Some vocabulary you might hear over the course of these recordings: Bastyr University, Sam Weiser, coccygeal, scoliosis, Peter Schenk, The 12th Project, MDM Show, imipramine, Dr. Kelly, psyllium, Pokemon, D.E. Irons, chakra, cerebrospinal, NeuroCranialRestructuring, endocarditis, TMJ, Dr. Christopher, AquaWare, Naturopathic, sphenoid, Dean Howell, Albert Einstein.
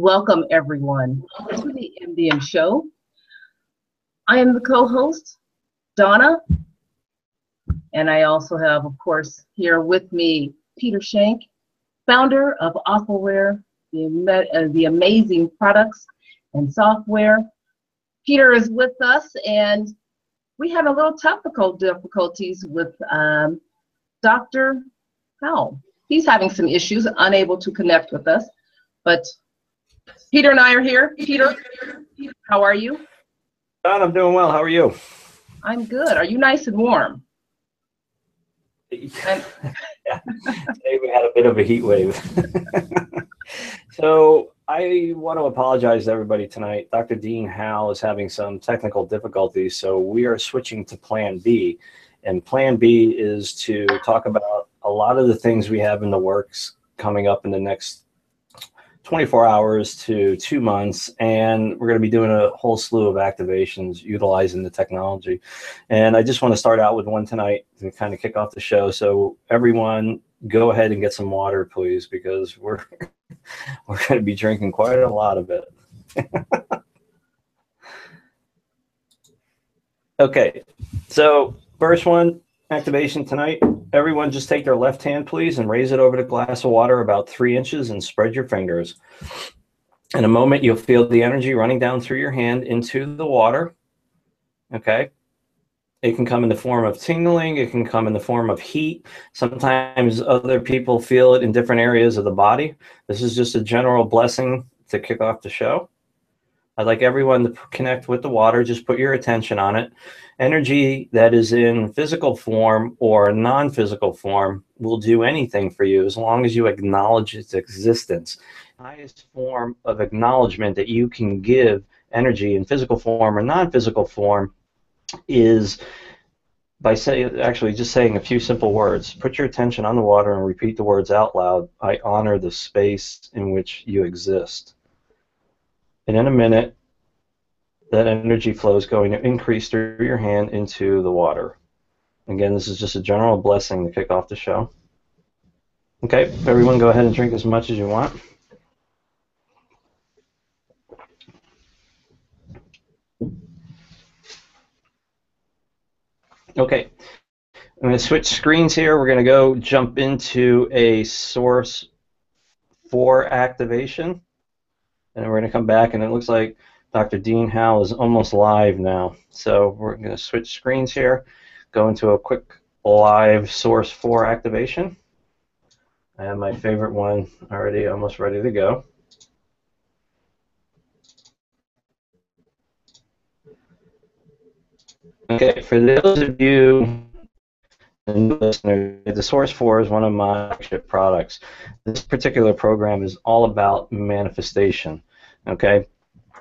Welcome, everyone, to the MDM Show. I am the co-host, Donna, and I also have, of course, here with me, Peter Schenk, founder of AquaWare, the amazing products and software. Peter is with us, and we had a little technical difficulties with Dr. Howell. He's having some issues, unable to connect with us, but Peter and I are here. Peter, how are you? Don, I'm doing well. How are you? I'm good. Are you nice and warm? Yeah. Today we had a bit of a heat wave. So I want to apologize to everybody tonight. Dr. Dean Howell is having some technical difficulties, so we are switching to Plan B. And Plan B is to talk about a lot of the things we have in the works coming up in the next 24 hours to 2 months, and we're going to be doing a whole slew of activations utilizing the technology. And I just want to start out with one tonight to kind of kick off the show. So everyone, go ahead and get some water, please, because we're going to be drinking quite a lot of it. Okay, so first one, activation tonight. Everyone just take their left hand, please, and raise it over the glass of water about 3 inches and spread your fingers. In a moment, you'll feel the energy running down through your hand into the water. Okay. It can come in the form of tingling. It can come in the form of heat. Sometimes other people feel it in different areas of the body. This is just a general blessing to kick off the show. I'd like everyone to connect with the water. Just put your attention on it. Energy that is in physical form or non-physical form will do anything for you as long as you acknowledge its existence. The highest form of acknowledgement that you can give energy in physical form or non-physical form is by just saying a few simple words. Put your attention on the water and repeat the words out loud. I honor the space in which you exist. And in a minute, that energy flow is going to increase through your hand into the water. Again, this is just a general blessing to kick off the show. Okay, everyone go ahead and drink as much as you want. Okay, I'm going to switch screens here. We're going to go jump into a Source 4 activation. And we're going to come back, and it looks like Dr. Dean Howell is almost live now. So we're going to switch screens here, go into a quick live Source 4 activation. I have my favorite one already almost ready to go. Okay, for those of you new listeners, the Source 4 is one of my flagship products. This particular program is all about manifestation. Okay,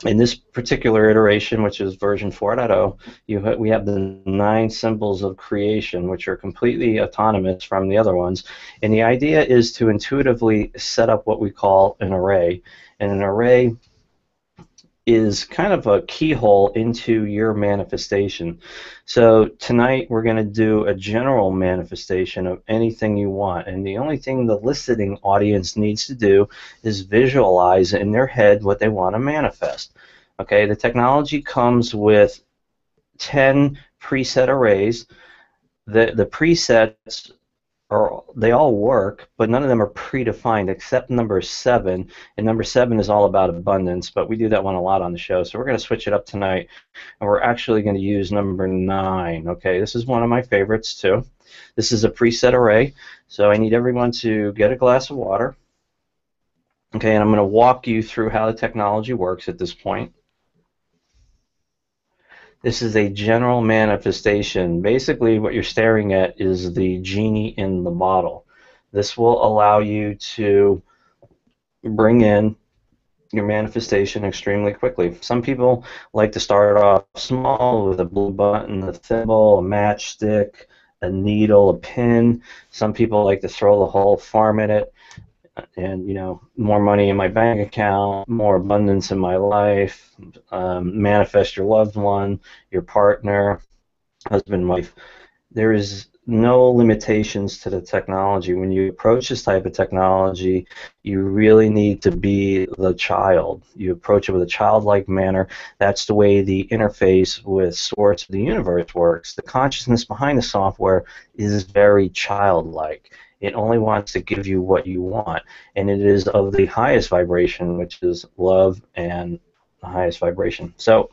in this particular iteration, which is version 4.0, we have the 9 symbols of creation, which are completely autonomous from the other ones. And the idea is to intuitively set up what we call an array. And an array is kind of a keyhole into your manifestation. So tonight we're going to do a general manifestation of anything you want, and the only thing the listening audience needs to do is visualize in their head what they want to manifest. Okay, the technology comes with 10 preset arrays. The presets are, they all work, but none of them are predefined except number 7, and number 7 is all about abundance, but we do that one a lot on the show, so we're going to switch it up tonight, and we're actually going to use number 9. Okay, this is one of my favorites too. This is a preset array, so I need everyone to get a glass of water. Okay, and I'm going to walk you through how the technology works at this point. This is a general manifestation. Basically, what you're staring at is the genie in the bottle. This will allow you to bring in your manifestation extremely quickly. Some people like to start off small with a blue button, a thimble, a matchstick, a needle, a pin. Some people like to throw the whole farm at it. And, you know, more money in my bank account, more abundance in my life, manifest your loved one, your partner, husband, wife. There is no limitations to the technology. When you approach this type of technology, you really need to be the child. You approach it with a childlike manner. That's the way the interface with Source of the Universe works. The consciousness behind the software is very childlike. It only wants to give you what you want, and it is of the highest vibration, which is love and the highest vibration. So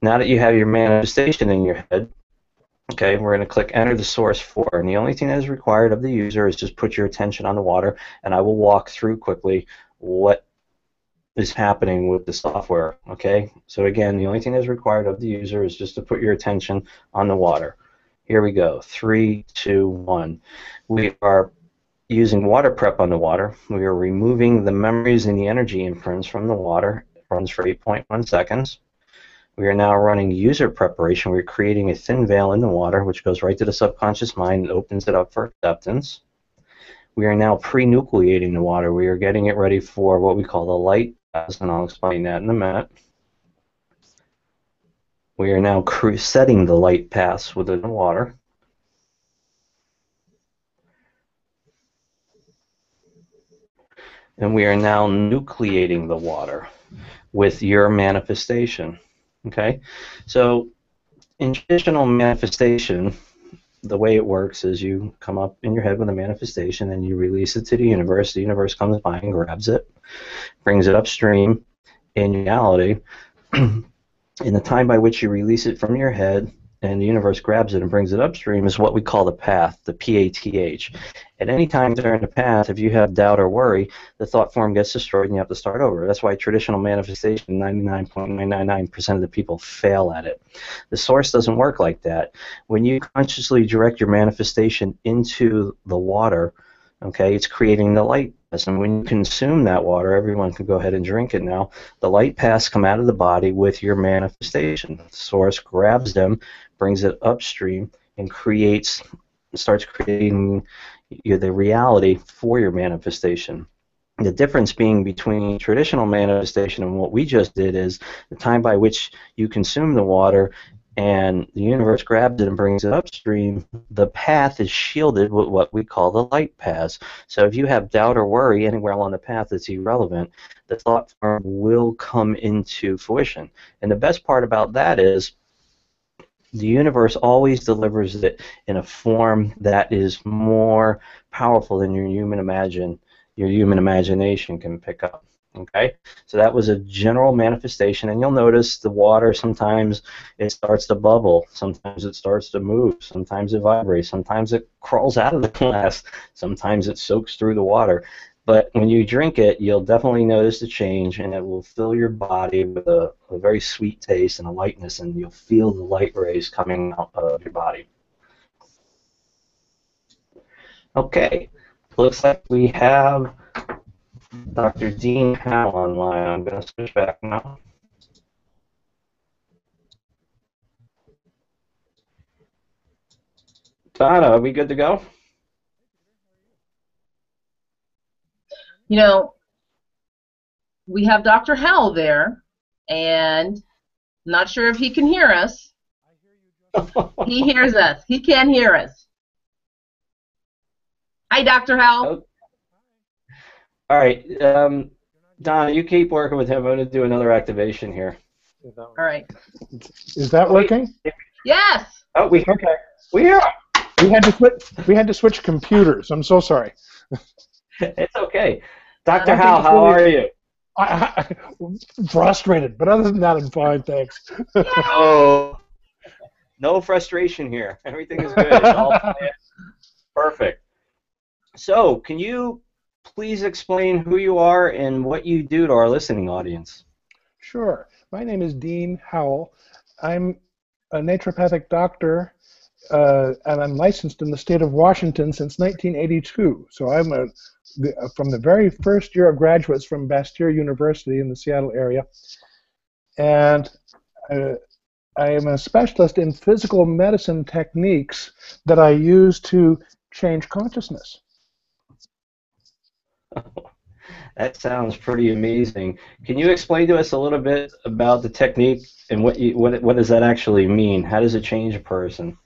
now that you have your manifestation in your head, okay, we're going to click enter the source 4, and the only thing that is required of the user is just put your attention on the water, and I will walk through quickly what is happening with the software. Okay, so again, the only thing that is required of the user is just to put your attention on the water. Here we go, 3, 2, 1. We are using water prep on the water. We are removing the memories and the energy imprints from the water. It runs for 8.1 seconds. We are now running user preparation. We're creating a thin veil in the water, which goes right to the subconscious mind and opens it up for acceptance. We are now pre-nucleating the water. We are getting it ready for what we call the light phase, and I'll explain that in a minute. We are now setting the light paths within the water. And we are now nucleating the water with your manifestation. Okay, so in traditional manifestation, the way it works is you come up in your head with a manifestation and you release it to the universe. The universe comes by and grabs it, brings it upstream. In reality, in the time by which you release it from your head and the universe grabs it and brings it upstream is what we call the path, the PATH. At any time during the path, if you have doubt or worry, the thought form gets destroyed and you have to start over. That's why traditional manifestation, 99.999% of the people fail at it. The source doesn't work like that. When you consciously direct your manifestation into the water, okay, it's creating the light paths. And when you consume that water, everyone can go ahead and drink it now, the light paths come out of the body with your manifestation. The source grabs them, brings it upstream, and starts creating the reality for your manifestation. The difference being between traditional manifestation and what we just did is the time by which you consume the water and the universe grabs it and brings it upstream, the path is shielded with what we call the light paths. So if you have doubt or worry anywhere along the path that's irrelevant, the thought form will come into fruition. And the best part about that is the universe always delivers it in a form that is more powerful than your human imagination can pick up. Okay, so that was a general manifestation, and you'll notice the water, sometimes it starts to bubble, sometimes it starts to move, sometimes it vibrates, sometimes it crawls out of the glass, sometimes it soaks through the water. But when you drink it, you'll definitely notice the change, and it will fill your body with a very sweet taste and a lightness, and you'll feel the light rays coming out of your body. Okay, looks like we have Dr. Dean Howell online. I'm going to switch back now. Donna, are we good to go? You know, we have Dr. Howell there, and I'm not sure if he can hear us. He hears us. He can hear us. Hi, Dr. Howell. All right, Donna, you keep working with him. I'm going to do another activation here. All right. Is that working? Yes. Oh, we had to switch computers. I'm so sorry. It's okay. Dr. Howell, how are you? I'm frustrated, but other than that, I'm fine, thanks. Oh, no frustration here. Everything is good. It's all perfect. So, can you please explain who you are and what you do to our listening audience? Sure. My name is Dean Howell. I'm a naturopathic doctor. And I'm licensed in the state of Washington since 1982. So I'm from the very first year of graduates from Bastyr University in the Seattle area. And I am a specialist in physical medicine techniques that I use to change consciousness. That sounds pretty amazing. Can you explain to us a little bit about the technique and what does that actually mean? How does it change a person?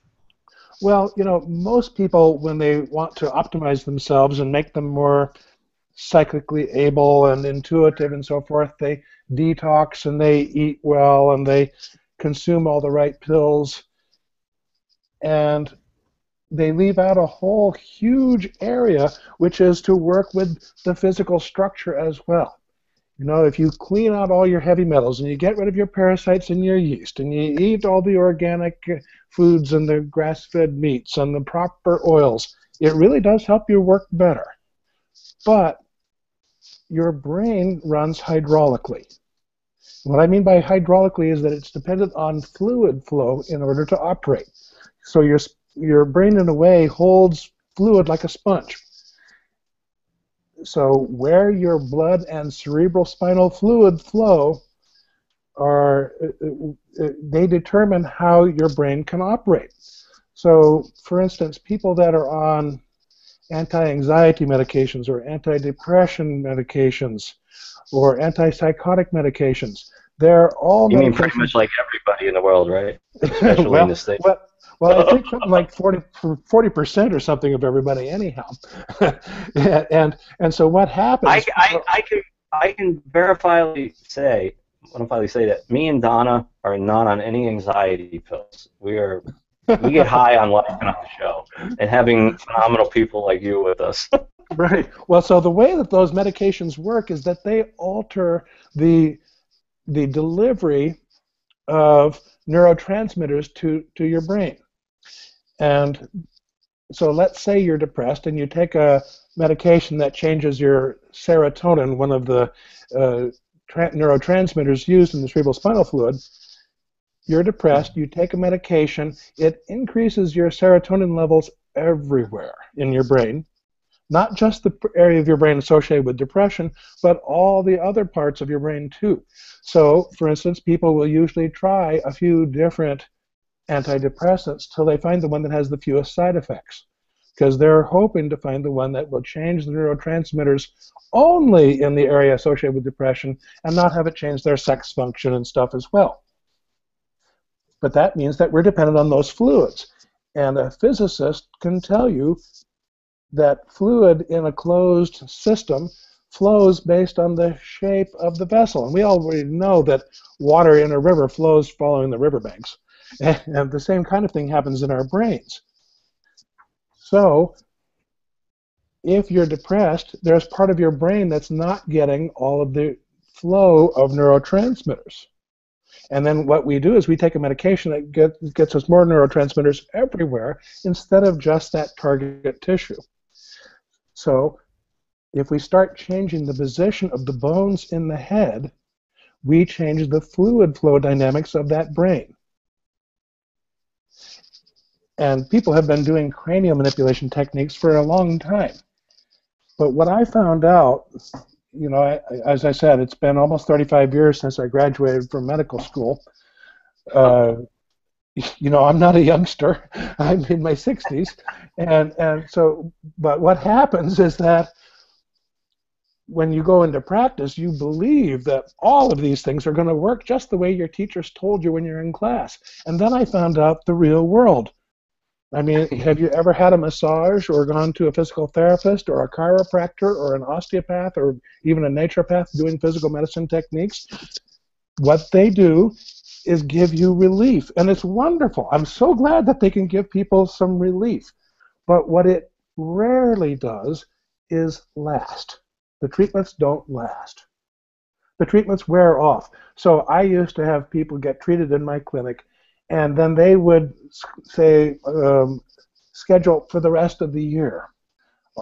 Well, you know, most people, when they want to optimize themselves and make them more psychically able and intuitive and so forth, they detox and they eat well and they consume all the right pills, and they leave out a whole huge area, which is to work with the physical structure as well. You know, if you clean out all your heavy metals and you get rid of your parasites and your yeast and you eat all the organic foods and the grass-fed meats and the proper oils, it really does help you work better. But your brain runs hydraulically. What I mean by hydraulically is that it's dependent on fluid flow in order to operate. So your brain, in a way, holds fluid like a sponge. So where your blood and cerebrospinal fluid flow are, they determine how your brain can operate. So, for instance, people that are on anti-anxiety medications or anti-depression medications or antipsychotic medications, they're all... You mean pretty much like everybody in the world, right? Especially well, in the States. Well, I think something like 40% or something of everybody, anyhow. and so what happens? I can verifiably say, that me and Donna are not on any anxiety pills. We get high on life and on the show, and having phenomenal people like you with us. Right. Well, so the way that those medications work is that they alter the delivery of neurotransmitters to your brain. And so let's say you're depressed and you take a medication that changes your serotonin, one of the neurotransmitters used in the cerebrospinal fluid. You're depressed, you take a medication, it increases your serotonin levels everywhere in your brain, not just the area of your brain associated with depression, but all the other parts of your brain too. So, for instance, people will usually try a few different antidepressants till they find the one that has the fewest side effects, because they're hoping to find the one that will change the neurotransmitters only in the area associated with depression and not have it change their sex function and stuff as well. But that means that we're dependent on those fluids. And a physicist can tell you that fluid in a closed system flows based on the shape of the vessel. And we already know that water in a river flows following the riverbanks. And the same kind of thing happens in our brains. So if you're depressed, there's part of your brain that's not getting all of the flow of neurotransmitters. And then what we do is we take a medication that gets us more neurotransmitters everywhere instead of just that target tissue. So if we start changing the position of the bones in the head, we change the fluid flow dynamics of that brain. And people have been doing cranial manipulation techniques for a long time. But what I found out, you know, as I said, it's been almost 35 years since I graduated from medical school. You know, I'm not a youngster. I'm in my 60s. And so, but what happens is that when you go into practice, you believe that all of these things are going to work just the way your teachers told you when you're in class. And then I found out the real world. I mean, have you ever had a massage or gone to a physical therapist or a chiropractor or an osteopath or even a naturopath doing physical medicine techniques? What they do is give you relief, and it's wonderful. I'm so glad that they can give people some relief. But what it rarely does is last. The treatments don't last. The treatments wear off. So I used to have people get treated in my clinic, and then they would say, schedule for the rest of the year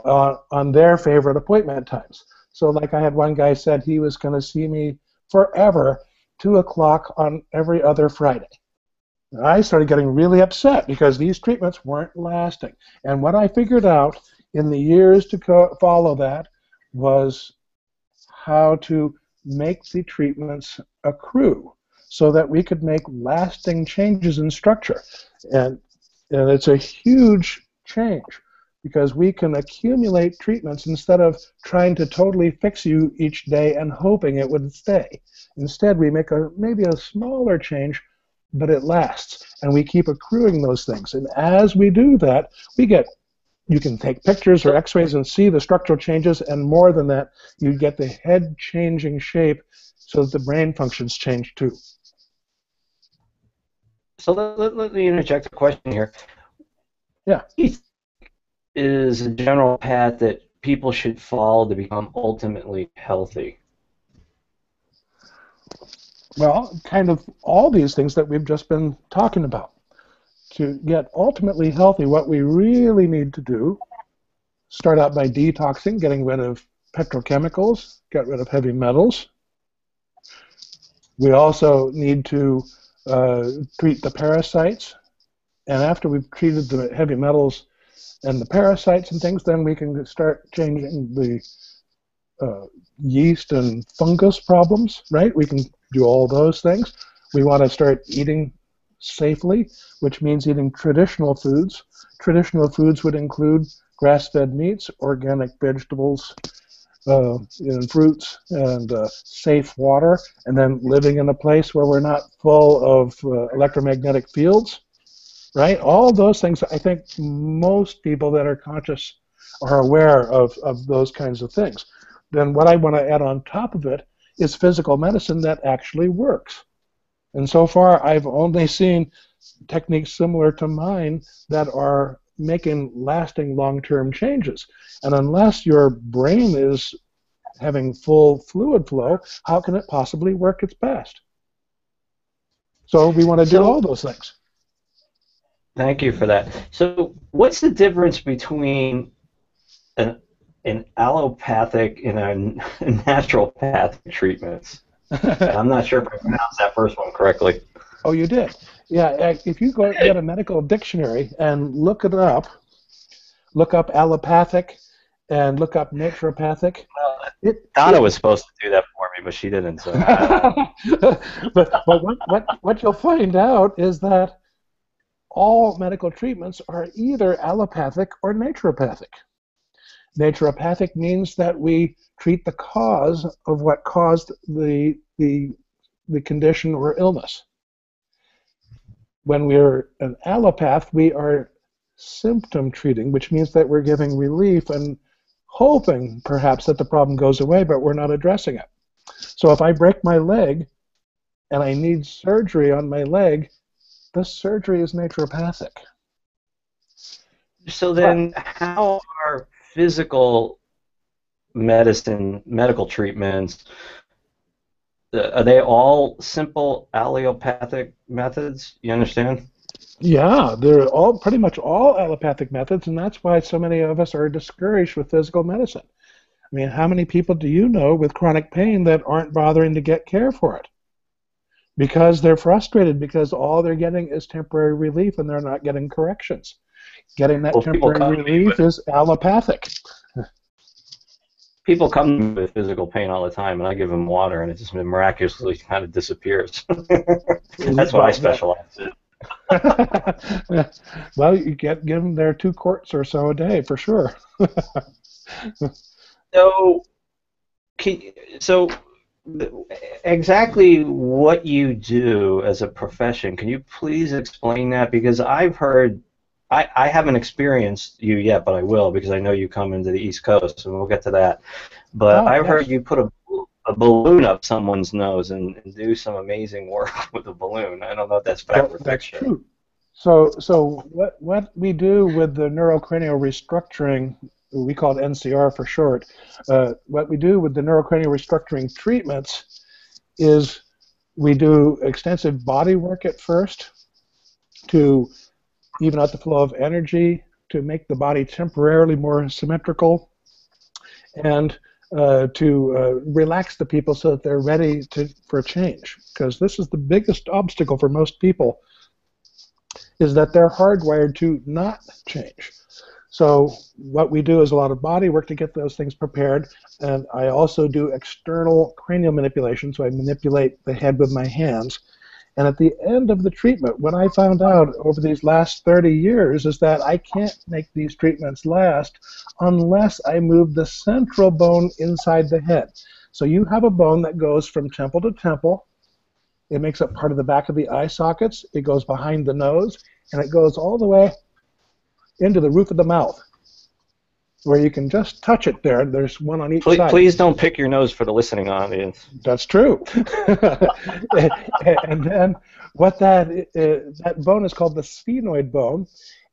on their favorite appointment times. So like I had one guy said he was going to see me forever, 2 o'clock on every other Friday. And I started getting really upset because these treatments weren't lasting. And what I figured out in the years to follow that was how to make the treatments accrue, so that we could make lasting changes in structure. And it's a huge change because we can accumulate treatments instead of trying to totally fix you each day and hoping it would stay. Instead, we make maybe a smaller change, but it lasts. And we keep accruing those things. And as we do that, we get, you can take pictures or x-rays and see the structural changes, and more than that, you get the head changing shape so that the brain functions change too. So let me interject a question here. Yeah. Is a general path that people should follow to become ultimately healthy? Well, kind of all these things that we've just been talking about. To get ultimately healthy, what we really need to do, start out by detoxing, getting rid of petrochemicals, get rid of heavy metals. We also need to treat the parasites. And after we've treated the heavy metals and the parasites and things, then we can start changing the yeast and fungus problems, right? We can do all those things. We want to start eating safely, which means eating traditional foods. Traditional foods would include grass-fed meats, organic vegetables, and fruits, and safe water, and then living in a place where we're not full of electromagnetic fields, right? All those things, I think most people that are conscious are aware of those kinds of things. Then what I want to add on top of it is physical medicine that actually works. And so far, I've only seen techniques similar to mine that are making lasting long-term changes. And unless your brain is having full fluid flow, how can it possibly work its best? So we want to do all those things. Thank you for that. So what's the difference between an allopathic and a naturopathic treatments? I'm not sure if I pronounced that first one correctly. Oh, you did. Yeah, if you go get a medical dictionary and look it up, look up allopathic and look up naturopathic. Donna was supposed to do that for me, but she didn't. So. But what you'll find out is that all medical treatments are either allopathic or naturopathic. Naturopathic means that we treat the cause of what caused the condition or illness. When we're an allopath, we are symptom treating, which means that we're giving relief and hoping perhaps that the problem goes away, but we're not addressing it. So if I break my leg and I need surgery on my leg, the surgery is naturopathic. So then how are physical medicine, medical treatments, are they all simple allopathic methods? You understand? Yeah, they're all pretty much all allopathic methods, and that's why so many of us are discouraged with physical medicine. I mean, how many people do you know with chronic pain that aren't bothering to get care for it? Because they're frustrated because all they're getting is temporary relief and they're not getting corrections. Getting that temporary relief is allopathic. People come to me with physical pain all the time, and I give them water, and it just miraculously kind of disappears. That's what I specialize in. Well, you give them their 2 quarts or so a day for sure. So exactly what you do as a profession, can you please explain that? Because I've heard... I haven't experienced you yet, but I will because I know you come into the East Coast, and we'll get to that. But I've heard you put a balloon up someone's nose and do some amazing work with a balloon. I don't know if that's backward picture. That's true. So what we do with the NeuroCranialRestructuring, we call it NCR for short, what we do with the NeuroCranialRestructuring treatments is we do extensive body work at first to even out the flow of energy, to make the body temporarily more symmetrical, and to relax the people so that they're ready for change. Because this is the biggest obstacle for most people, is that they're hardwired to not change. So what we do is a lot of body work to get those things prepared, and I also do external cranial manipulation, so I manipulate the head with my hands. And at the end of the treatment, what I found out over these last 30 years is that I can't make these treatments last unless I move the central bone inside the head. So you have a bone that goes from temple to temple. It makes up part of the back of the eye sockets. It goes behind the nose, and it goes all the way into the roof of the mouth, where you can just touch it there. There's one on each side. Please don't pick your nose for the listening audience. That's true. And then what that bone is called the sphenoid bone,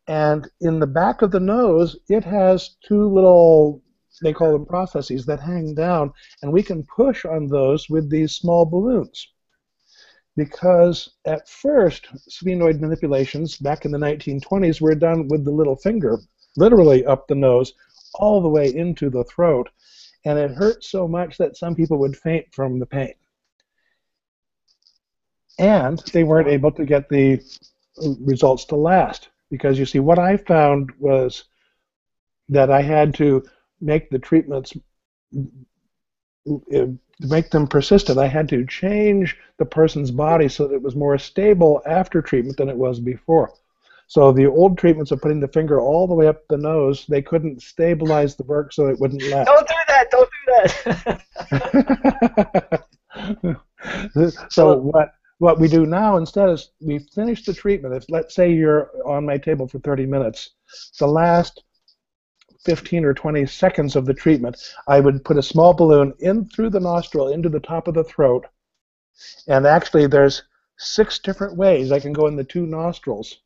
and in the back of the nose, it has two little, they call them processes, that hang down, and we can push on those with these small balloons. Because at first, sphenoid manipulations back in the 1920s were done with the little finger, literally up the nose, all the way into the throat, and it hurt so much that some people would faint from the pain. And they weren't able to get the results to last, because you see, what I found was that I had to make the treatments, make them persistent. I had to change the person's body so that it was more stable after treatment than it was before. So the old treatments of putting the finger all the way up the nose, they couldn't stabilize the work, so it wouldn't last. Don't do that! Don't do that! So what we do now instead is we finish the treatment. If, let's say you're on my table for 30 minutes. The last 15 or 20 seconds of the treatment, I would put a small balloon in through the nostril, into the top of the throat, and actually there's 6 different ways I can go in the 2 nostrils.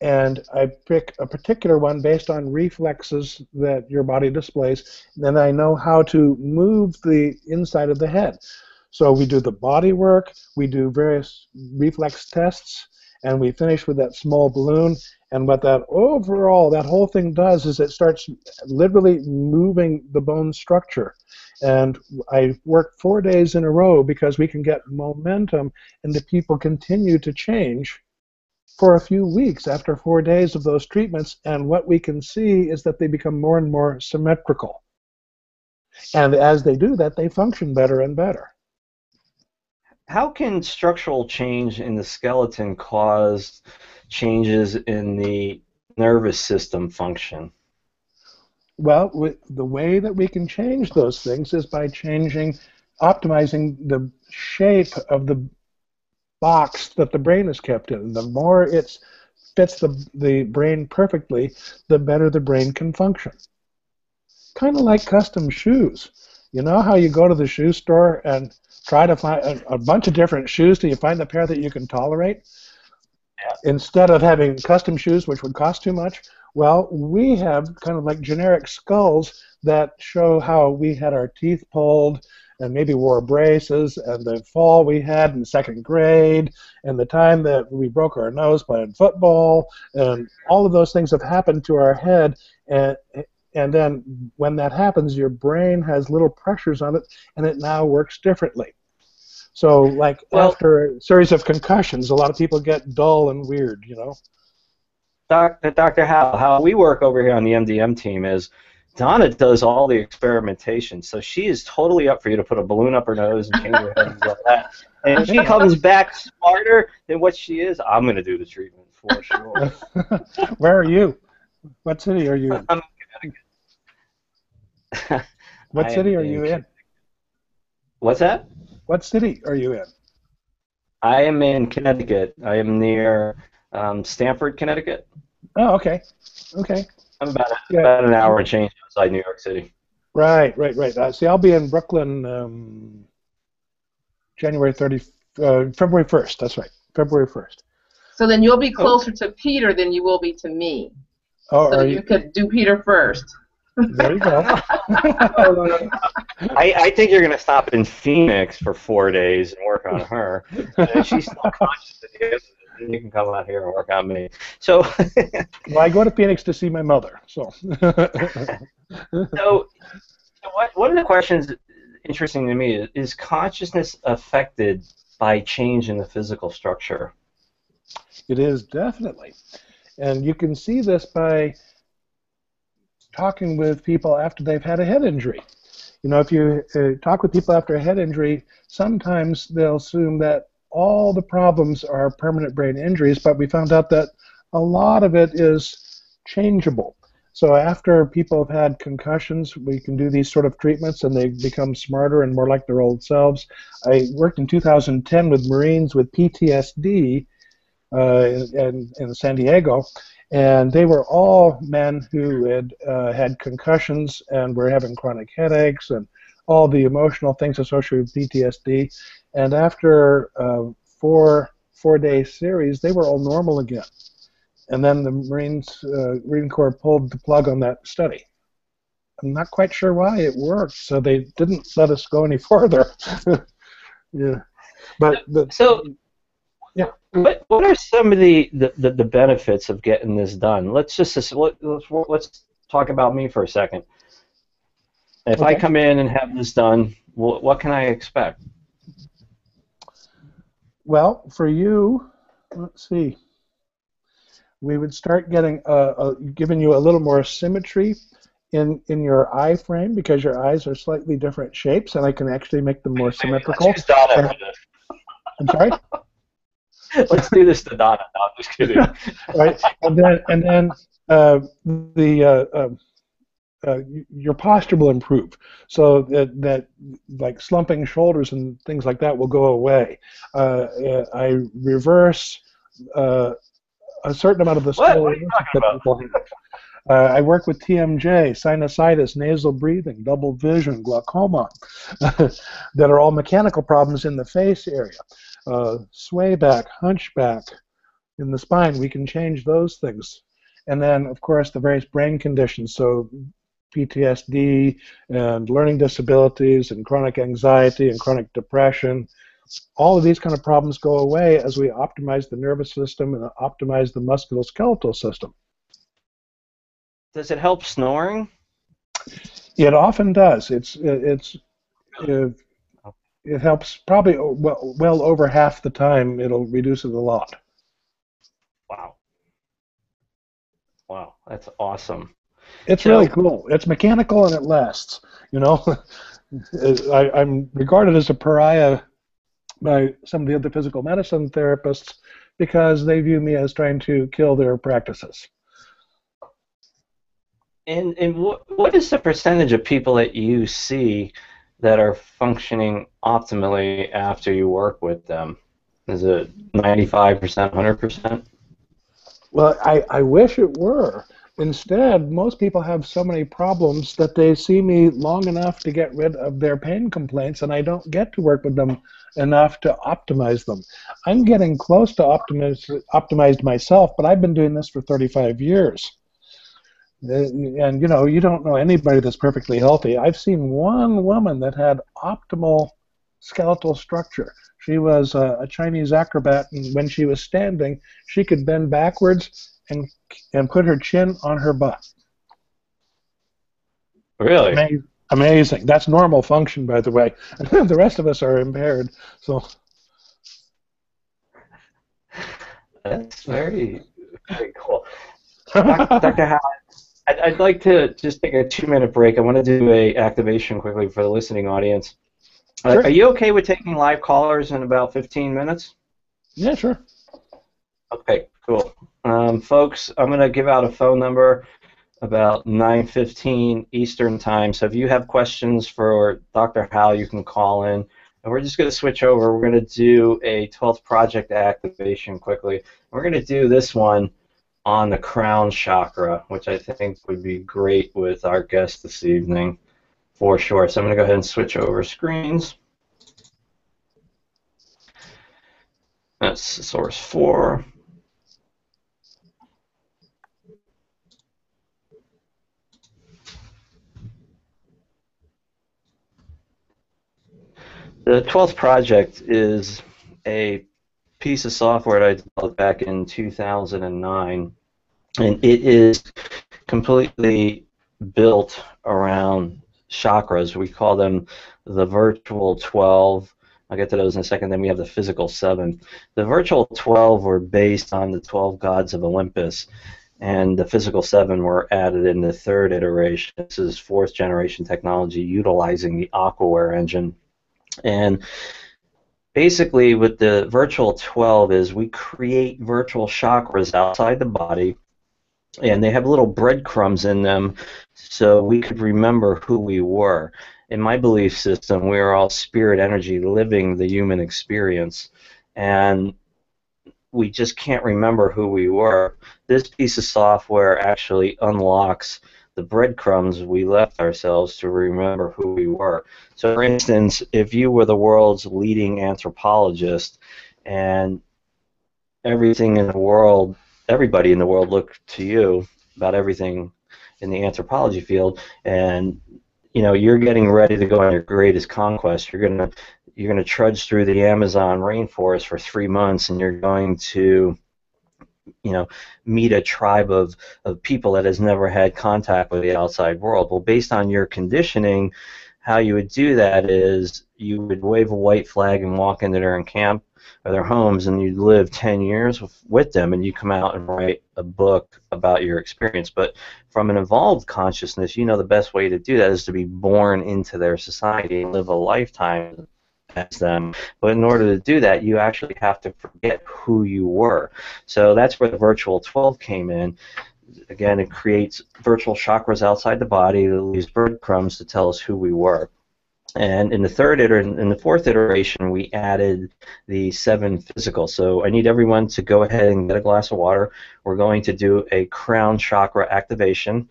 And I pick a particular one based on reflexes that your body displays. Then I know how to move the inside of the head. So we do the body work, we do various reflex tests, and we finish with that small balloon. And what that overall, that whole thing does is it starts literally moving the bone structure. And I work 4 days in a row because we can get momentum, and the people continue to change for a few weeks after 4 days of those treatments, and what we can see is that they become more and more symmetrical. And as they do that, they function better and better. How can structural change in the skeleton cause changes in the nervous system function? Well, the way that we can change those things is by optimizing the shape of the box that the brain is kept in. The more it fits the brain perfectly, the better the brain can function. Kind of like custom shoes. You know how you go to the shoe store and try to find a bunch of different shoes till you find the pair that you can tolerate? Yeah. Instead of having custom shoes, which would cost too much, well, we have kind of like generic skulls that show how we had our teeth pulled, and maybe wore braces, and the fall we had in 2nd grade, and the time that we broke our nose playing football, and all of those things have happened to our head, and then when that happens, your brain has little pressures on it, and it now works differently. So, like, well, after a series of concussions, a lot of people get dull and weird, you know? Dr. Howell, how we work over here on the MDM team is, Donna does all the experimentation, so she is totally up for you to put a balloon up her nose and change her head and all that. And if she comes back smarter than what she is, I'm going to do the treatment for sure. Where are you? What city are you in? I'm in Connecticut. What city are you in? What's that? What city are you in? I am in Connecticut. I am near Stamford, Connecticut. Oh, okay. Okay. I'm about an hour change outside New York City. Right, right, right. See, I'll be in Brooklyn February 1st. That's right, February 1st. So then you'll be closer to Peter than you will be to me. Oh, so you could do Peter first. There you go. I think you're going to stop in Phoenix for 4 days and work on her. And she's still conscious of the incident. You can come out here and work on me. So, well, I go to Phoenix to see my mother. So, one of the questions interesting to me is consciousness affected by change in the physical structure? It is, definitely, and you can see this by talking with people after they've had a head injury. You know, if you talk with people after a head injury, sometimes they'll assume that all the problems are permanent brain injuries, but we found out that a lot of it is changeable. So after people have had concussions, we can do these sort of treatments, and they become smarter and more like their old selves. I worked in 2010 with Marines with PTSD in San Diego, and they were all men who had had concussions and were having chronic headaches and all the emotional things associated with PTSD. And after four-day series, they were all normal again. And then the Marines, Marine Corps pulled the plug on that study. I'm not quite sure why it worked, so they didn't let us go any further. Yeah, but yeah. What are some of the benefits of getting this done? Let's talk about me for a second. If I come in and have this done, what can I expect? Well, for you, let's see. We would start getting giving you a little more symmetry in your eye frame, because your eyes are slightly different shapes, and I can actually make them more symmetrical. Let's use Donna for this. I'm sorry? Let's do this to Donna. No, I'm just kidding. Right, and then your posture will improve, so that like slumping shoulders and things like that will go away. I reverse a certain amount of the skull. I work with TMJ, sinusitis, nasal breathing, double vision, glaucoma, that are all mechanical problems in the face area. Sway back, hunchback in the spine, we can change those things. And then, of course, the various brain conditions, so PTSD and learning disabilities and chronic anxiety and chronic depression. All of these kind of problems go away as we optimize the nervous system and optimize the musculoskeletal system. Does it help snoring? It often does. It helps probably well over half the time. It'll reduce it a lot. Wow. Wow, that's awesome. It's really cool. It's mechanical and it lasts. You know, I'm regarded as a pariah by some of the other physical medicine therapists because they view me as trying to kill their practices. And what is the percentage of people that you see that are functioning optimally after you work with them? Is it 95%, 100%? Well, I wish it were. Instead, most people have so many problems that they see me long enough to get rid of their pain complaints, and I don't get to work with them enough to optimize them. I'm getting close to optimized myself, but I've been doing this for 35 years. And, you know, you don't know anybody that's perfectly healthy. I've seen one woman that had optimal skeletal structure. She was a Chinese acrobat, and when she was standing, she could bend backwards and put her chin on her butt. Really? Amazing. That's normal function, by the way. The rest of us are impaired. So that's very, very cool. Dr. Howell, I'd like to just take a 2-minute break. I want to do an activation quickly for the listening audience. Sure. Are you okay with taking live callers in about 15 minutes? Yeah, sure. Okay, cool. Folks, I'm going to give out a phone number about 9:15 Eastern time. So if you have questions for Dr. Howell, you can call in. And we're just going to switch over. We're going to do a 12th Project activation quickly. We're going to do this one on the crown chakra, which I think would be great with our guest this evening for sure. So I'm going to go ahead and switch over screens. That's Source 4. The 12th Project is a piece of software that I developed back in 2009, and it is completely built around chakras. We call them the virtual 12. I'll get to those in a second. Then we have the physical 7. The virtual 12 were based on the 12 gods of Olympus, and the physical 7 were added in the third iteration. This is 4th-generation technology utilizing the AquaWare engine. And basically with the virtual 12 is we create virtual chakras outside the body and they have little breadcrumbs in them so we could remember who we were. In my belief system, we are all spirit energy living the human experience, and we just can't remember who we were. This piece of software actually unlocks the breadcrumbs we left ourselves to remember who we were. So, for instance, if you were the world's leading anthropologist and everything in the world, everybody in the world looked to you about everything in the anthropology field, and you know, you're getting ready to go on your greatest conquest. You're gonna trudge through the Amazon rainforest for 3 months, and you're going to, you know, meet a tribe of people that has never had contact with the outside world. Well, based on your conditioning, how you would do that is you would wave a white flag and walk into their camp or their homes, and you'd live 10 years with them, and you come out and write a book about your experience. But from an evolved consciousness, you know, the best way to do that is to be born into their society and live a lifetime as them. But in order to do that, you actually have to forget who you were. So that's where the Virtual 12 came in. Again, it creates virtual chakras outside the body that leaves breadcrumbs to tell us who we were. And in the fourth iteration, we added the 7 physical. So I need everyone to go ahead and get a glass of water. We're going to do a crown chakra activation.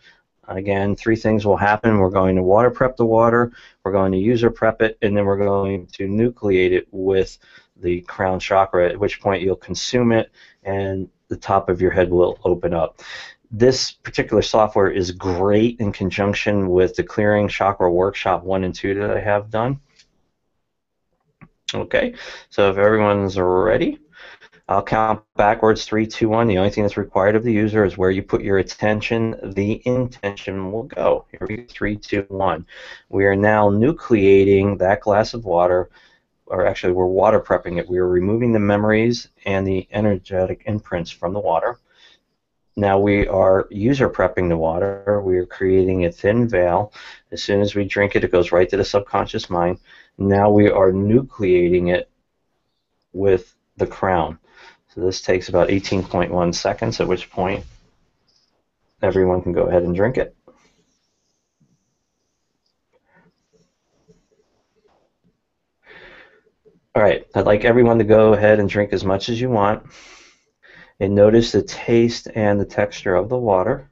Again, 3 things will happen. We're going to water prep the water, we're going to user prep it, and then we're going to nucleate it with the crown chakra, at which point you'll consume it and the top of your head will open up. This particular software is great in conjunction with the Clearing Chakra Workshop 1 and 2 that I have done. Okay, so if everyone's ready, I'll count backwards, 3, 2, 1. The only thing that's required of the user is where you put your attention, the intention will go. Here we go, 3, 2, 1. We are now nucleating that glass of water, or actually we're water prepping it. We are removing the memories and the energetic imprints from the water. Now we are user prepping the water. We are creating a thin veil. As soon as we drink it, it goes right to the subconscious mind. Now we are nucleating it with the crown. So this takes about 18.1 seconds, at which point everyone can go ahead and drink it. All right, I'd like everyone to go ahead and drink as much as you want. And notice the taste and the texture of the water.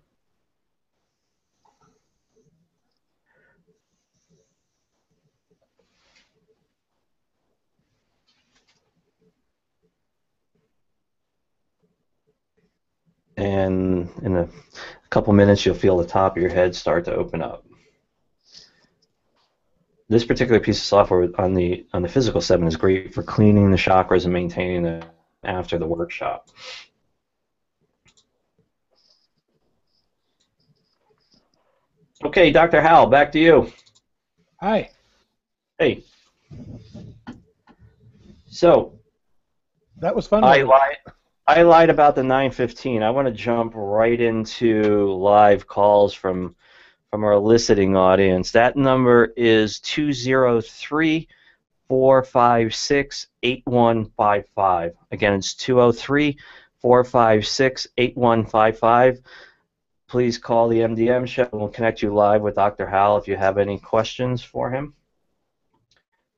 And in a couple minutes, you'll feel the top of your head start to open up. This particular piece of software on the physical 7 is great for cleaning the chakras and maintaining them after the workshop. Okay, Dr. Howell, back to you. Hi. Hey. So, that was fun. I lied about the 9:15. I want to jump right into live calls from our listening audience. That number is 203-456-8155. Again, it's 203-456-8155. Please call the MDM show, and we'll connect you live with Dr. Howell if you have any questions for him.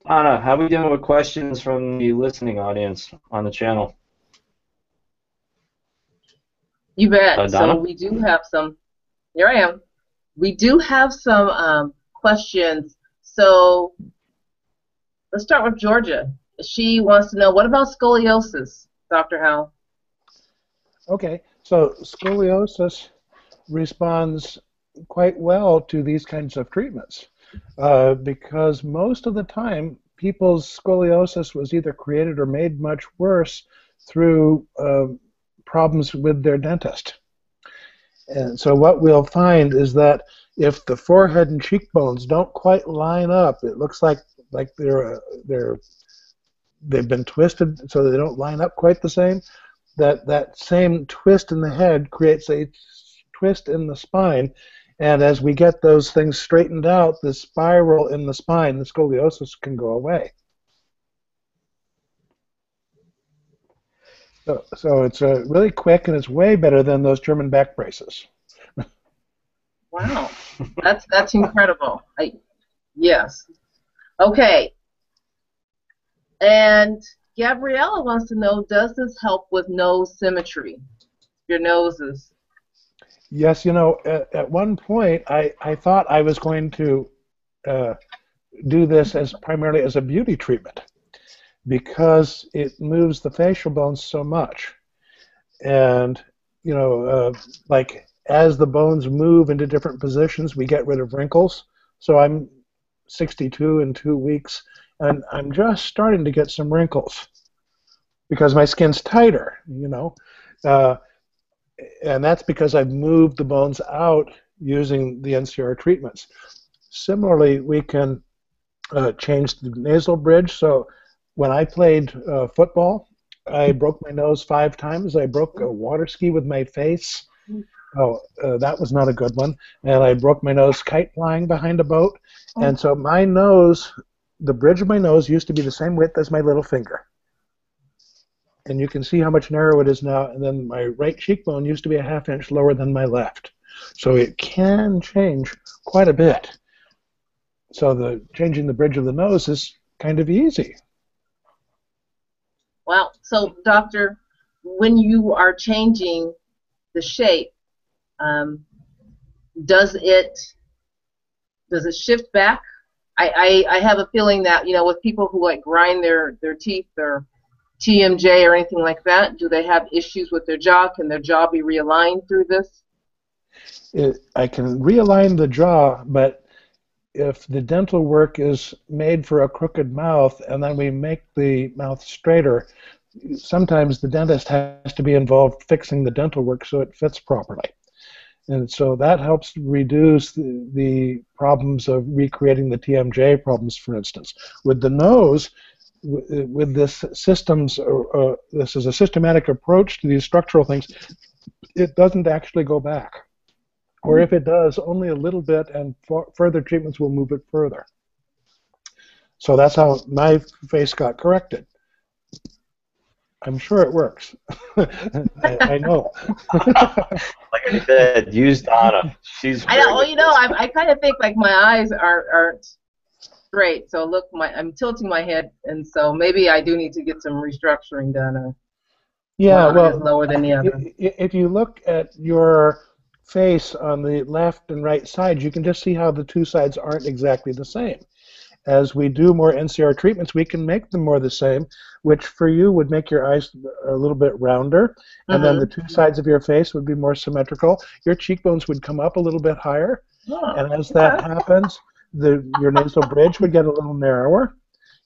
Anna, how are we doing with questions from the listening audience on the channel? You bet. So we do have some. Here I am. We do have some questions. So let's start with Georgia. She wants to know, what about scoliosis, Dr. Howell? Okay. So scoliosis responds quite well to these kinds of treatments because most of the time people's scoliosis was either created or made much worse through problems with their dentist. And so what we'll find is that if the forehead and cheekbones don't quite line up, it looks like they've been twisted so they don't line up quite the same, that same twist in the head creates a twist in the spine, and as we get those things straightened out, the spiral in the spine, the scoliosis, can go away. So it's really quick, and it's way better than those German back braces. Wow, that's incredible. Yes. Okay. And Gabriella wants to know, does this help with nose symmetry? Your noses. Yes, you know, at one point I thought I was going to do this as primarily as a beauty treatment because it moves the facial bones so much. And, you know, like as the bones move into different positions, we get rid of wrinkles. So I'm 62 in 2 weeks, and I'm just starting to get some wrinkles because my skin's tighter, you know. And that's because I've moved the bones out using the NCR treatments. Similarly, we can change the nasal bridge. So when I played football, I broke my nose 5 times. I broke a water ski with my face. Oh, that was not a good one. And I broke my nose kite flying behind a boat. And so my nose, the bridge of my nose used to be the same width as my little finger. And you can see how much narrower it is now. And then my right cheekbone used to be a ½ inch lower than my left. So it can change quite a bit. So the changing the bridge of the nose is kind of easy. Well, so doctor, when you are changing the shape, does it shift back? I have a feeling that, you know, with people who like grind their teeth or TMJ or anything like that, do they have issues with their jaw? Can their jaw be realigned through this? I can realign the jaw, but if the dental work is made for a crooked mouth and then we make the mouth straighter, sometimes the dentist has to be involved fixing the dental work so it fits properly. And so that helps reduce the problems of recreating the TMJ problems, for instance. With the nose, with this systems, this is a systematic approach to these structural things, it doesn't actually go back. Or if it does, only a little bit, and further treatments will move it further. So that's how my face got corrected. I'm sure it works. I know. Like I said, use Donna. She's. I know. Well, you know, I kind of think like my eyes aren't straight. So look, I'm tilting my head, and so maybe I do need to get some restructuring done. Yeah, well, is lower than the other. If you look at your face on the left and right sides, you can just see how the two sides aren't exactly the same. As we do more NCR treatments, we can make them more the same, which for you would make your eyes a little bit rounder, and then the two sides of your face would be more symmetrical. Your cheekbones would come up a little bit higher, and as that happens, your nasal bridge would get a little narrower,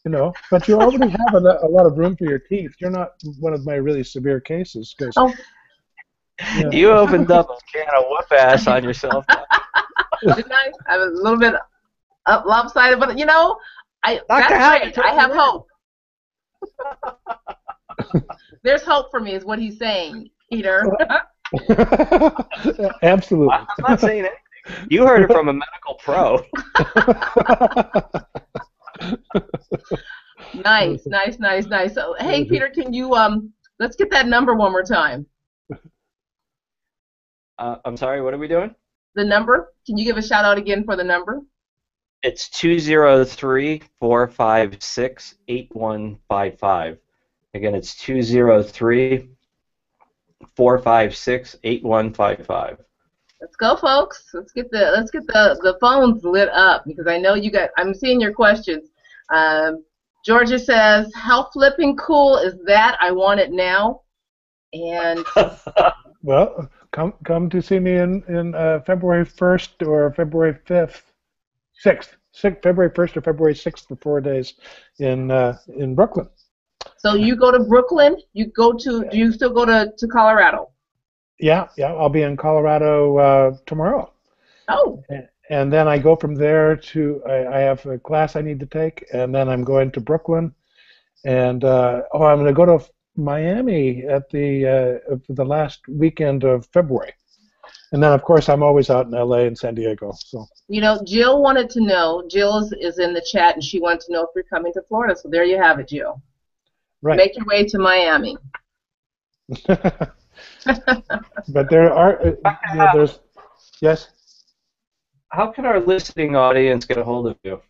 you know. But you already have a lot of room for your teeth. You're not one of my really severe cases. Oh. You know. You opened up a can of whoop-ass on yourself. Didn't I? I was a little bit... lopsided, but you know, that's right. I have hope. There's hope for me, is what he's saying, Peter. Absolutely. I'm not saying anything. You heard it from a medical pro. Nice, nice, nice, nice. So, hey, Peter, can you let's get that number one more time. I'm sorry. What are we doing? The number. Can you give a shout out again for the number? It's 203-456-8155. Again, it's 203-456-8155. Let's go, folks. Let's get the phones lit up, because I know you got. I'm seeing your questions. Georgia says, "How flipping cool is that? I want it now." And well, come to see me in February 1st or February 5th. 6th, February 1st or February 6th for 4 days in Brooklyn. So you go to Brooklyn? Do you still go to Colorado? Yeah. I'll be in Colorado tomorrow. Oh. And then I go from there to I have a class I need to take, and then I'm going to Brooklyn, and I'm going to go to Miami at the last weekend of February. And then, of course, I'm always out in L.A. and San Diego. So you know, Jill wanted to know. Jill is in the chat, and she wanted to know if you're coming to Florida. So there you have it, Jill. Right. Make your way to Miami. But there are there's yes. How can our listening audience get a hold of you?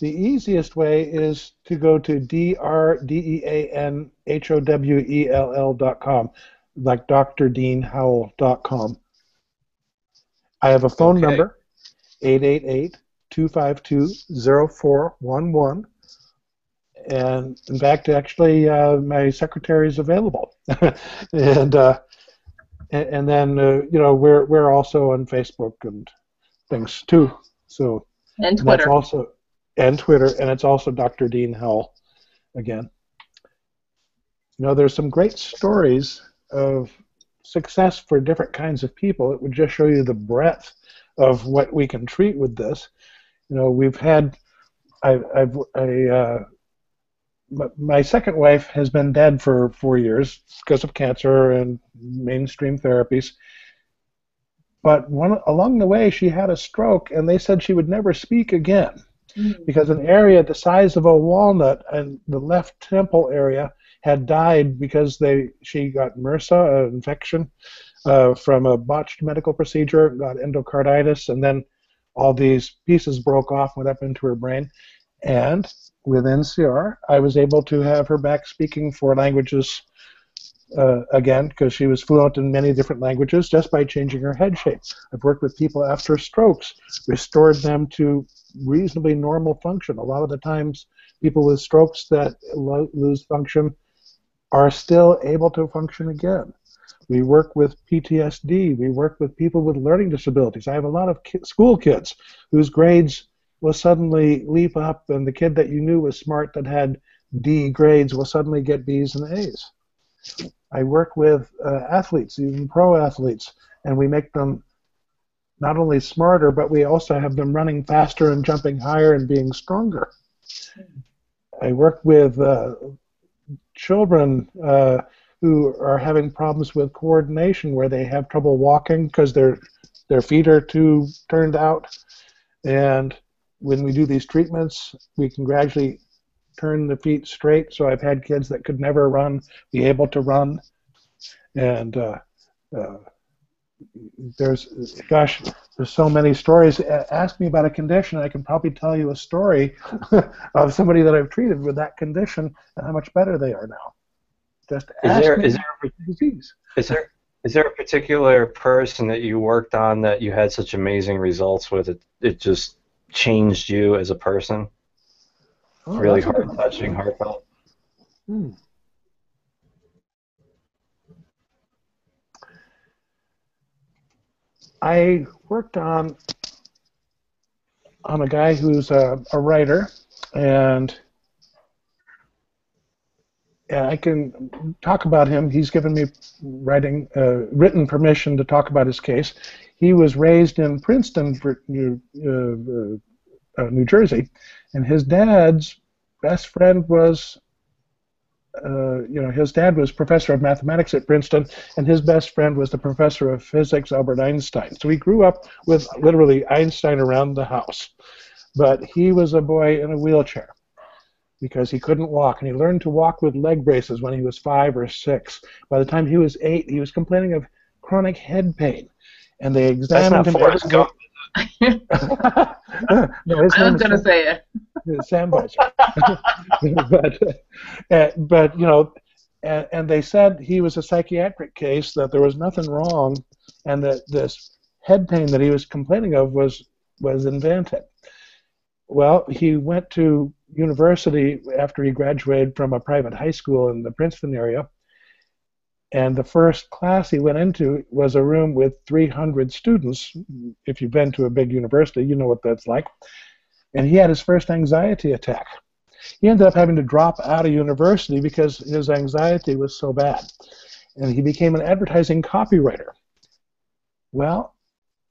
The easiest way is to go to DrDeanHowell.com, like DrDeanHowell.com. I have a phone number, 888-252-0411. And in fact, actually, my secretary is available. And then you know, we're also on Facebook and things too. So and Twitter. That's also and Twitter, and it's also Dr. Dean Howell again. You know, there's some great stories of success for different kinds of people. It would just show you the breadth of what we can treat with this. You know, we've had my second wife has been dead for 4 years because of cancer and mainstream therapies. But along the way, she had a stroke, and they said she would never speak again because an area the size of a walnut in the left temple area had died because she got MRSA, an infection from a botched medical procedure, got endocarditis, and then all these pieces broke off, went up into her brain. And with NCR, I was able to have her back speaking 4 languages again, because she was fluent in many different languages just by changing her head shape. I've worked with people after strokes, restored them to reasonably normal function. A lot of the times, people with strokes that lose function are still able to function again. We work with PTSD. We work with people with learning disabilities. I have a lot of school kids whose grades will suddenly leap up, and the kid that you knew was smart that had D grades will suddenly get B's and A's. I work with athletes, even pro athletes, and we make them not only smarter, but we also have them running faster and jumping higher and being stronger. I work with children who are having problems with coordination, where they have trouble walking because their feet are too turned out, and when we do these treatments, we can gradually turn the feet straight. So I've had kids that could never run be able to run. And there's so many stories. Ask me about a condition, I can probably tell you a story of somebody that I've treated with that condition and how much better they are now. Just ask me about the disease. Is there a particular person that you worked on that you had such amazing results with? It just changed you as a person? Oh, really heart-touching, heartfelt. I worked on a guy who's a writer, and I can talk about him. He's given me written permission to talk about his case. He was raised in Princeton, New Jersey, and his dad's best friend was, his dad was professor of mathematics at Princeton, and his best friend was the professor of physics, Albert Einstein. So he grew up with literally Einstein around the house. But he was a boy in a wheelchair because he couldn't walk, and he learned to walk with leg braces when he was 5 or 6. By the time he was 8, he was complaining of chronic head pain. And they examined him. That's not Forrest Gump. No, I'm going to say it. Sam Weiser. But you know, and they said he was a psychiatric case, that there was nothing wrong, and that this head pain that he was complaining of was invented. Well, he went to university after he graduated from a private high school in the Princeton area. And the first class he went into was a room with 300 students. If you've been to a big university, you know what that's like. And he had his first anxiety attack. He ended up having to drop out of university because his anxiety was so bad. And he became an advertising copywriter. Well,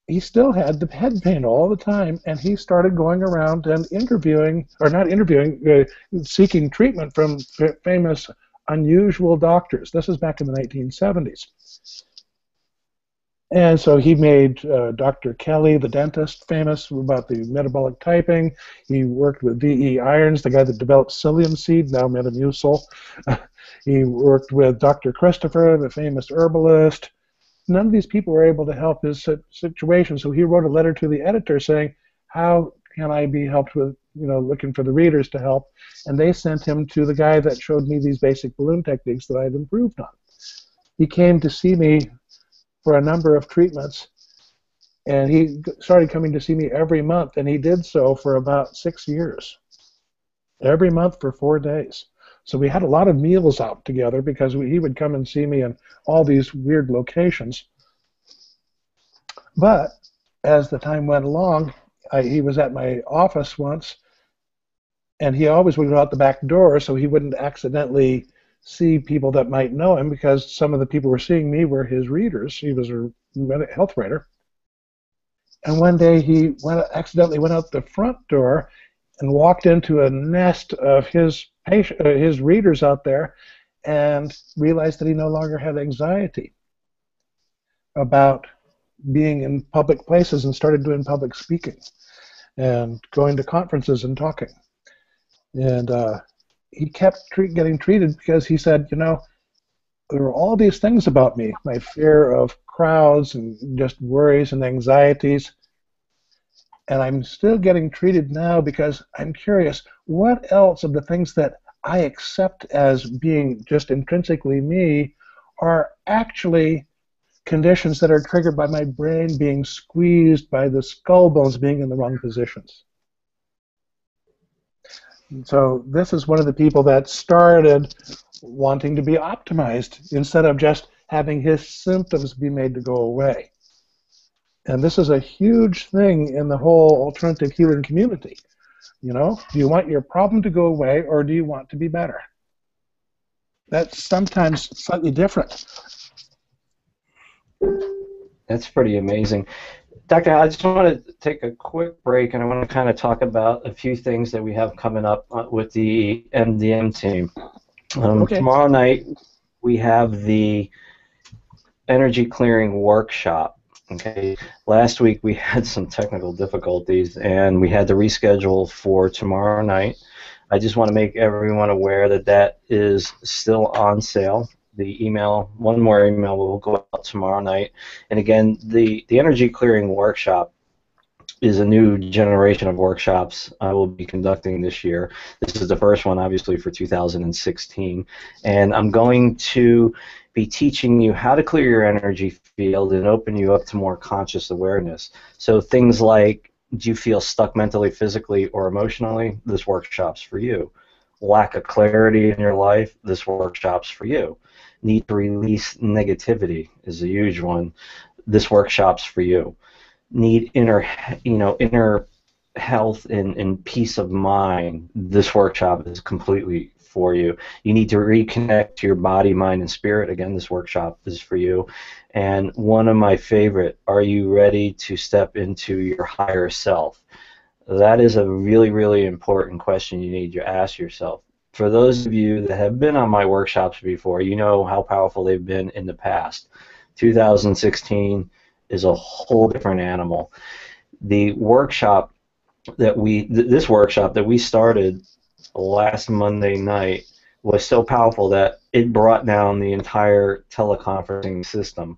he still had the head pain all the time, and he started going around and seeking treatment from famous unusual doctors. This is back in the 1970s. And so he made Dr. Kelly, the dentist, famous about the metabolic typing. He worked with D.E. Irons, the guy that developed psyllium seed, now Metamucil. He worked with Dr. Christopher, the famous herbalist. None of these people were able to help his situation, so he wrote a letter to the editor saying, how can I be helped with, you know, looking for the readers to help? And they sent him to the guy that showed me these basic balloon techniques that I had improved on. He came to see me for a number of treatments, and he started coming to see me every month, and he did so for about 6 years. Every month for 4 days. So we had a lot of meals out together because he would come and see me in all these weird locations. But as the time went along, he was at my office once, and he always would go out the back door so he wouldn't accidentally see people that might know him, because some of the people who were seeing me were his readers. He was a health writer. And one day he accidentally went out the front door and walked into a nest of his readers out there, and realized that he no longer had anxiety about being in public places, and started doing public speaking and going to conferences and talking. And he kept getting treated because he said, you know, there were all these things about me, my fear of crowds and just worries and anxieties, and I'm still getting treated now because I'm curious, what else of the things that I accept as being just intrinsically me are actually conditions that are triggered by my brain being squeezed, by the skull bones being in the wrong positions? So this is one of the people that started wanting to be optimized instead of just having his symptoms be made to go away. And this is a huge thing in the whole alternative healing community. You know, do you want your problem to go away, or do you want to be better? That's sometimes slightly different. That's pretty amazing. Doctor, I just want to take a quick break, and I want to kind of talk about a few things that we have coming up with the MDM team. Okay. Tomorrow night, we have the energy clearing workshop. Okay. Last week, we had some technical difficulties, and we had to reschedule for tomorrow night. I just want to make everyone aware that that is still on sale. The email, one more email will go out tomorrow night. And again, the energy clearing workshop is a new generation of workshops I will be conducting this year. This is the first one, obviously, for 2016. And I'm going to be teaching you how to clear your energy field and open you up to more conscious awareness. So things like, do you feel stuck mentally, physically, or emotionally? This workshop's for you. Lack of clarity in your life? This workshop's for you. Need to release negativity is a huge one. This workshop's for you. Need inner health and peace of mind. This workshop is completely for you. You need to reconnect to your body, mind, and spirit. Again, this workshop is for you. And one of my favorite, are you ready to step into your higher self? That is a really, really important question you need to ask yourself. For those of you that have been on my workshops before, you know how powerful they've been in the past. 2016 is a whole different animal. The workshop that we started last Monday night was so powerful that it brought down the entire teleconferencing system.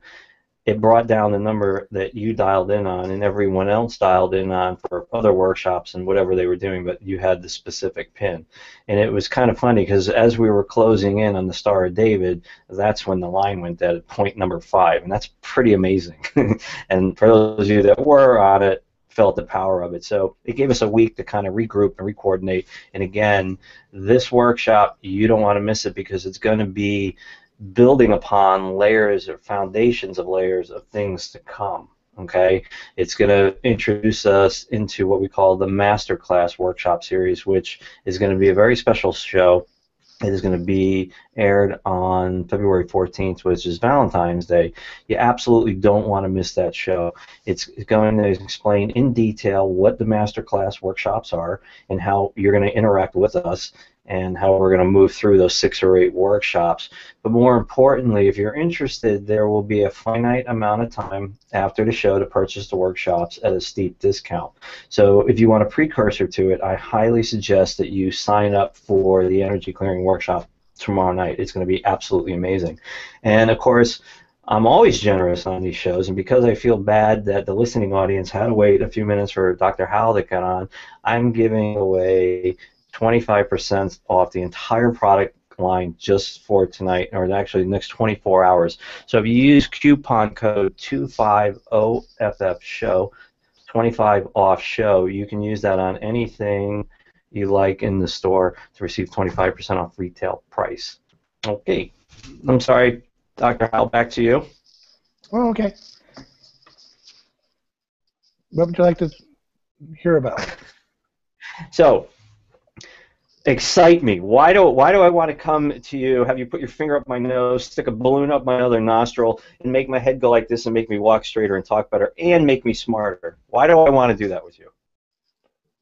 It brought down the number that you dialed in on and everyone else dialed in on for other workshops and whatever they were doing, but you had the specific pin. And it was kind of funny because as we were closing in on the Star of David, that's when the line went dead at point number 5, and that's pretty amazing. And for those of you that were on it, felt the power of it. So it gave us a week to kind of regroup and re-coordinate. And again, this workshop, you don't want to miss it because it's going to be building upon layers or foundations of layers of things to come. Okay, it's going to introduce us into what we call the Masterclass Workshop Series, which is going to be a very special show. It is going to be aired on February 14th, which is Valentine's Day. You absolutely don't want to miss that show. It's going to explain in detail what the Masterclass Workshops are and how you're going to interact with us and how we're going to move through those 6 or 8 workshops. But more importantly, if you're interested, there will be a finite amount of time after the show to purchase the workshops at a steep discount. So if you want a precursor to it, I highly suggest that you sign up for the Energy Clearing Workshop tomorrow night. It's going to be absolutely amazing. And of course, I'm always generous on these shows, and because I feel bad that the listening audience had to wait a few minutes for Dr. Howell to get on, I'm giving away 25% off the entire product line just for tonight, or actually the next 24 hours. So if you use coupon code 250FFSHOW, 25 off show, you can use that on anything you like in the store to receive 25% off retail price. Okay. I'm sorry, Dr. Howell, back to you. Oh, okay. What would you like to hear about? So, excite me. Why do I want to come to you, have you put your finger up my nose, stick a balloon up my other nostril, and make my head go like this and make me walk straighter and talk better and make me smarter? Why do I want to do that with you?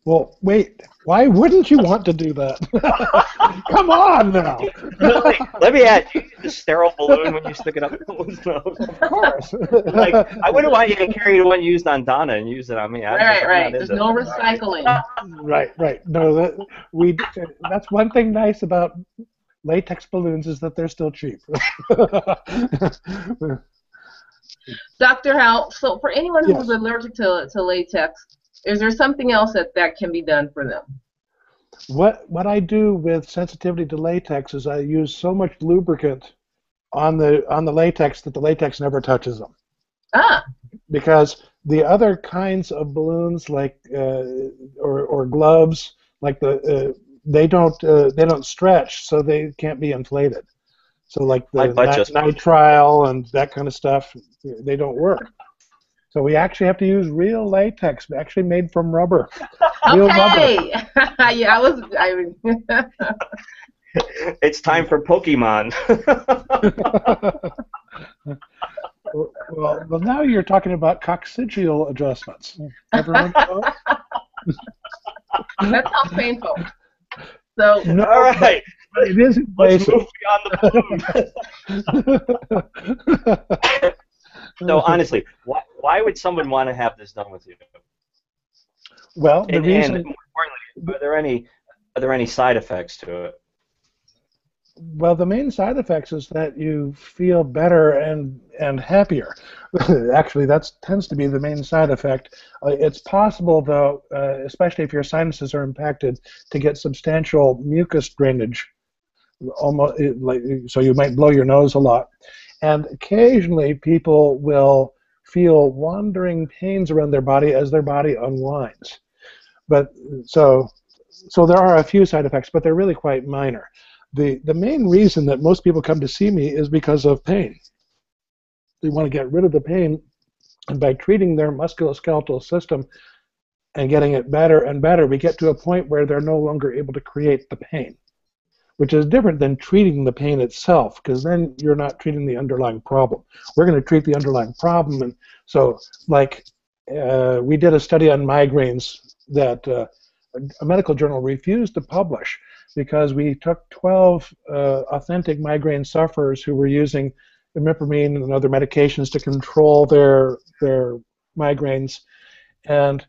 Well, wait, why wouldn't you want to do that? Come on now. let me add, you use the sterile balloon when you stick it up people's nose. Of course. Like, I wouldn't want you to carry the one used on Donna and use it on me. Right. There's no recycling. Right. No, that's one thing nice about latex balloons is that they're still cheap. Dr. Howell, so for anyone who's allergic to latex, is there something else that can be done for them? What I do with sensitivity to latex is I use so much lubricant on the latex that the latex never touches them. Ah. Because the other kinds of balloons, like or gloves, like they don't stretch, so they can't be inflated. So like the nitrile and that kind of stuff, they don't work. So we actually have to use real latex, actually made from rubber. Okay. Rubber. Yeah, It's time for Pokemon. well, now you're talking about coccygeal adjustments. Everyone knows? That sounds painful. So no, all right. It is invasive. Let's move beyond the balloon. So honestly, why would someone want to have this done with you? Well, the reason, and more importantly, are there any side effects to it? Well, the main side effects is that you feel better and happier. Actually, that tends to be the main side effect. It's possible, though, especially if your sinuses are impacted, to get substantial mucus drainage. Almost, so you might blow your nose a lot. And occasionally people will feel wandering pains around their body as their body unwinds. But so there are a few side effects, but they're really quite minor. The main reason that most people come to see me is because of pain. They want to get rid of the pain, and by treating their musculoskeletal system and getting it better and better, we get to a point where they're no longer able to create the pain, which is different than treating the pain itself, because then you're not treating the underlying problem. We're going to treat the underlying problem, and so, like, we did a study on migraines that a medical journal refused to publish because we took 12 authentic migraine sufferers who were using imipramine and other medications to control their migraines, and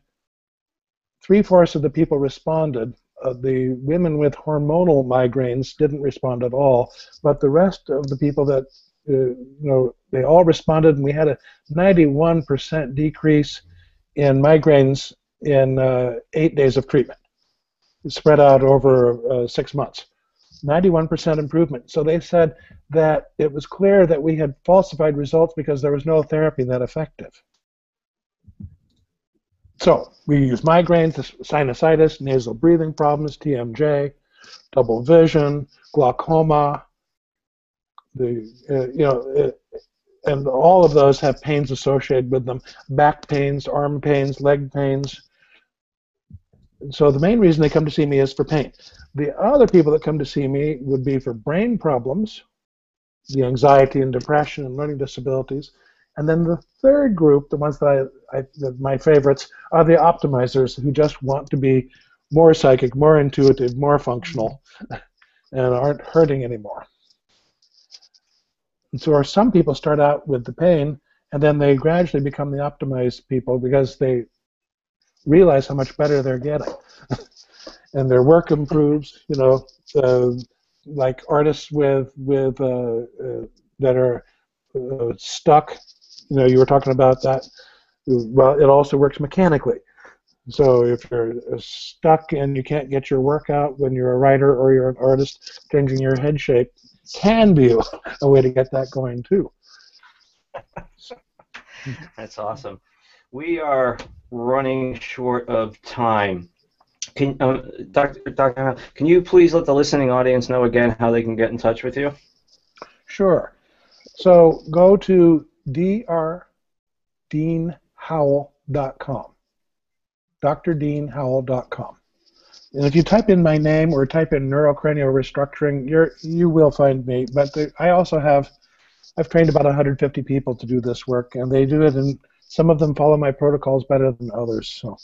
3/4 of the people responded. The women with hormonal migraines didn't respond at all, but the rest of the people that, they all responded, and we had a 91% decrease in migraines in 8 days of treatment. It spread out over 6 months. 91% improvement. So they said that it was clear that we had falsified results because there was no therapy that effective. So we use migraines, sinusitis, nasal breathing problems, TMJ, double vision, glaucoma, and all of those have pains associated with them: back pains, arm pains, leg pains. So the main reason they come to see me is for pain. The other people that come to see me would be for brain problems, the anxiety and depression and learning disabilities. And then the third group, the ones that my favorites, are the optimizers who just want to be more psychic, more intuitive, more functional, and aren't hurting anymore. And so some people start out with the pain, and then they gradually become the optimized people because they realize how much better they're getting. And their work improves, you know, like artists that are stuck. You know, you were talking about that. Well, it also works mechanically. So if you're stuck and you can't get your work out when you're a writer or you're an artist, changing your head shape can be a way to get that going too. That's awesome. We are running short of time. Can Dr. Howell, can you please let the listening audience know again how they can get in touch with you? Sure. So go to drdeanhowell.com. drdeanhowell.com. And if you type in my name or type in NeuroCranialRestructuring, you will find me. But I've trained about 150 people to do this work, and they do it, and some of them follow my protocols better than others. So,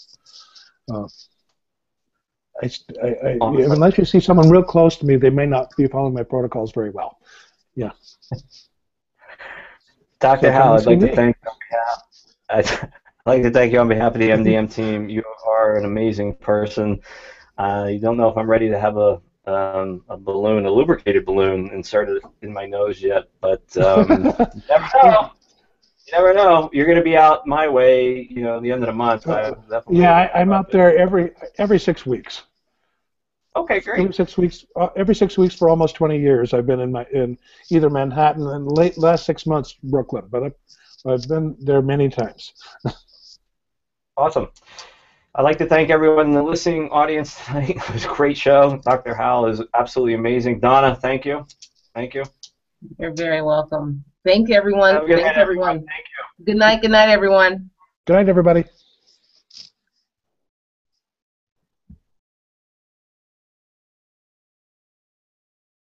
unless you see someone real close to me, they may not be following my protocols very well. Yeah. Dr. Howell, I'd like to thank you on behalf of the MDM team. You are an amazing person. You don't know if I'm ready to have a balloon, a lubricated balloon, inserted in my nose yet, but you never know. You never know. You're going to be out my way, you know, at the end of the month. I'm out there every 6 weeks. Okay, great. Every 6 weeks for almost 20 years, I've been in either Manhattan and last 6 months Brooklyn, but I've been there many times. Awesome. I'd like to thank everyone in the listening audience tonight. It was a great show. Dr. Howell is absolutely amazing. Donna, thank you. Thank you. You're very welcome. Thank you, everyone. Have a good night, everyone. Thank you. Good night, everyone. Good night, everybody.